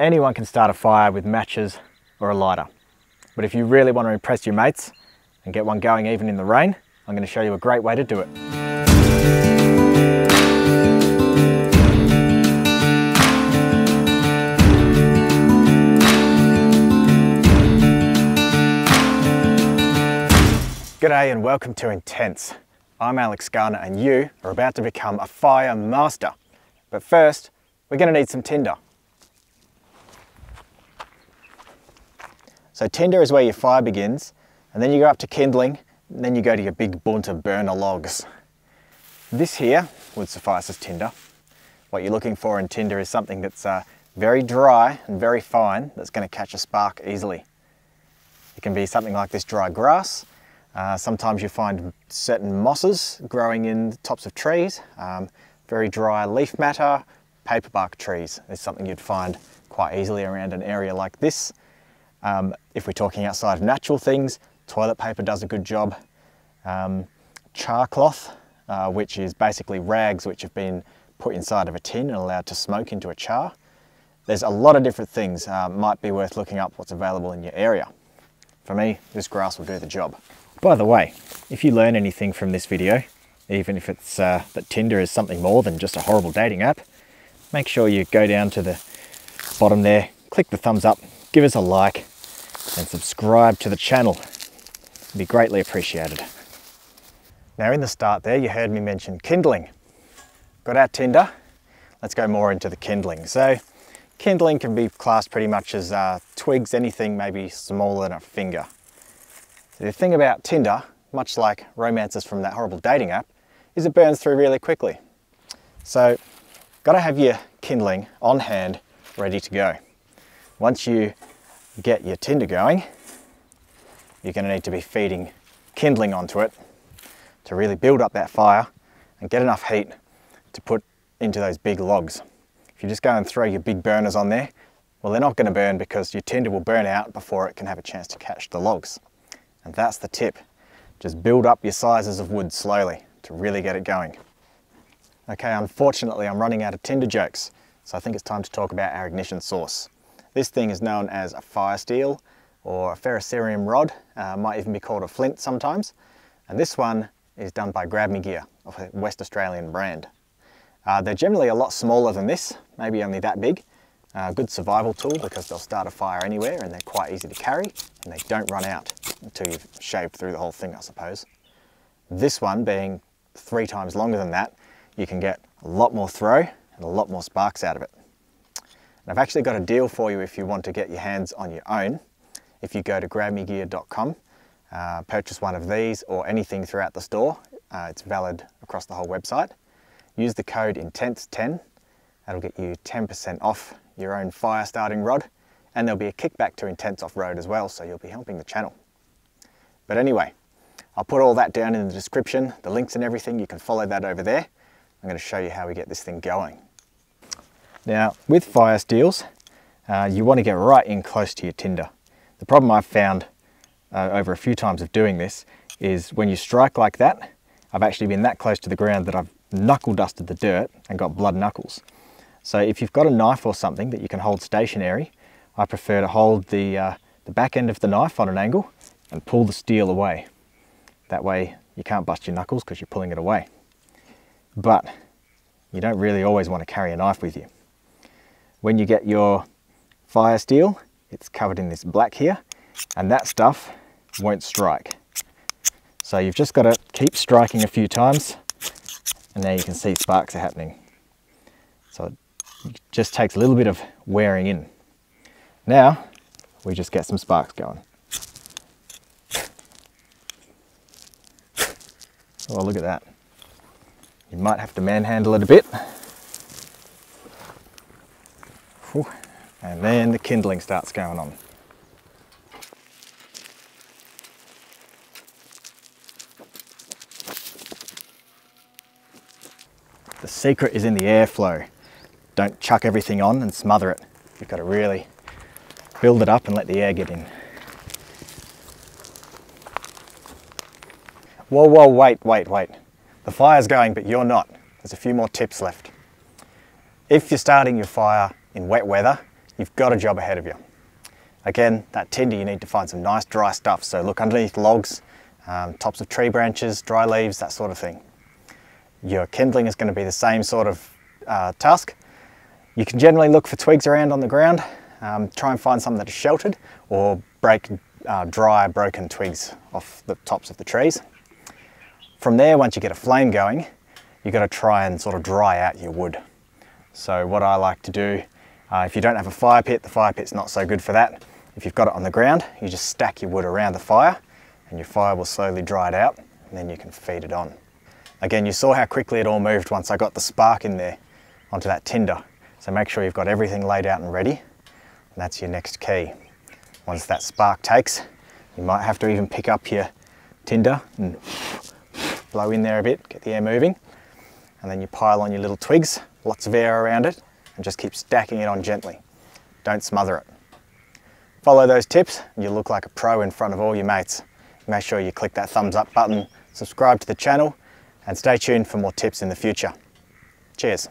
Anyone can start a fire with matches or a lighter. But if you really want to impress your mates and get one going even in the rain, I'm going to show you a great way to do it. G'day and welcome to Intense. I'm Alex Garner and you are about to become a fire master. But first, we're going to need some tinder. So tinder is where your fire begins, and then you go up to kindling, and then you go to your big bunch of burner logs. This here would suffice as tinder. What you're looking for in tinder is something that's very dry and very fine, that's going to catch a spark easily. It can be something like this dry grass. Sometimes you find certain mosses growing in the tops of trees. Very dry leaf matter, paperbark trees is something you'd find quite easily around an area like this. If we're talking outside of natural things, toilet paper does a good job. Char cloth, which is basically rags which have been put inside of a tin and allowed to smoke into a char. There's a lot of different things. Might be worth looking up what's available in your area. For me, this grass will do the job. By the way, if you learn anything from this video, even if it's that Tinder is something more than just a horrible dating app, make sure you go down to the bottom there, click the thumbs up, give us a like, and subscribe to the channel. It'd be greatly appreciated. Now in the start there, you heard me mention kindling. Got our tinder, let's go more into the kindling. So kindling can be classed pretty much as twigs, anything maybe smaller than a finger. So the thing about tinder, much like romances from that horrible dating app, is it burns through really quickly. So gotta have your kindling on hand, ready to go. Once you get your tinder going, you're going to need to be feeding kindling onto it to really build up that fire and get enough heat to put into those big logs. If you just go and throw your big burners on there, well, they're not going to burn because your tinder will burn out before it can have a chance to catch the logs. And that's the tip. Just build up your sizes of wood slowly to really get it going. Okay, unfortunately, I'm running out of tinder jokes, so I think it's time to talk about our ignition source. This thing is known as a fire steel or a ferrocerium rod, might even be called a flint sometimes. And this one is done by GrabMeGear, a West Australian brand. They're generally a lot smaller than this, maybe only that big. Good survival tool because they'll start a fire anywhere and they're quite easy to carry and they don't run out until you've shaved through the whole thing, I suppose. This one being 3 times longer than that, you can get a lot more throw and a lot more sparks out of it. I've actually got a deal for you if you want to get your hands on your own. If you go to GrabMeGear.com, purchase one of these or anything throughout the store. It's valid across the whole website. Use the code INTENTS10. That'll get you 10% off your own fire starting rod. And there'll be a kickback to Intense Off-Road as well, so you'll be helping the channel. But anyway, I'll put all that down in the description, the links and everything. You can follow that over there. I'm going to show you how we get this thing going. Now, with fire steels, you want to get right in close to your tinder. The problem I've found over a few times of doing this is when you strike like that, I've actually been that close to the ground that I've knuckle dusted the dirt and got blood knuckles. So if you've got a knife or something that you can hold stationary, I prefer to hold the back end of the knife on an angle and pull the steel away. That way you can't bust your knuckles because you're pulling it away. But you don't really always want to carry a knife with you. When you get your fire steel, it's covered in this black here, and that stuff won't strike. So you've just got to keep striking a few times, and now you can see sparks are happening. So it just takes a little bit of wearing in. Now, we just get some sparks going. Oh, look at that. You might have to manhandle it a bit. And then the kindling starts going on. The secret is in the airflow. Don't chuck everything on and smother it. You've got to really build it up and let the air get in. Whoa, whoa, wait, wait, wait. The fire's going, but you're not. There's a few more tips left. If you're starting your fire in wet weather, you've got a job ahead of you. Again, that tinder, you need to find some nice dry stuff. So look underneath logs, tops of tree branches, dry leaves, that sort of thing. Your kindling is going to be the same sort of task. You can generally look for twigs around on the ground, try and find some that are sheltered, or break dry broken twigs off the tops of the trees. From there, once you get a flame going, you've got to try and sort of dry out your wood. So what I like to do, if you don't have a fire pit, the fire pit's not so good for that. If you've got it on the ground, you just stack your wood around the fire and your fire will slowly dry it out, and then you can feed it on. Again, you saw how quickly it all moved once I got the spark in there onto that tinder. So make sure you've got everything laid out and ready, and that's your next key. Once that spark takes, you might have to even pick up your tinder and blow in there a bit, get the air moving, and then you pile on your little twigs, lots of air around it, and just keep stacking it on gently. Don't smother it. Follow those tips and you'll look like a pro in front of all your mates. Make sure you click that thumbs up button, subscribe to the channel, and stay tuned for more tips in the future. Cheers.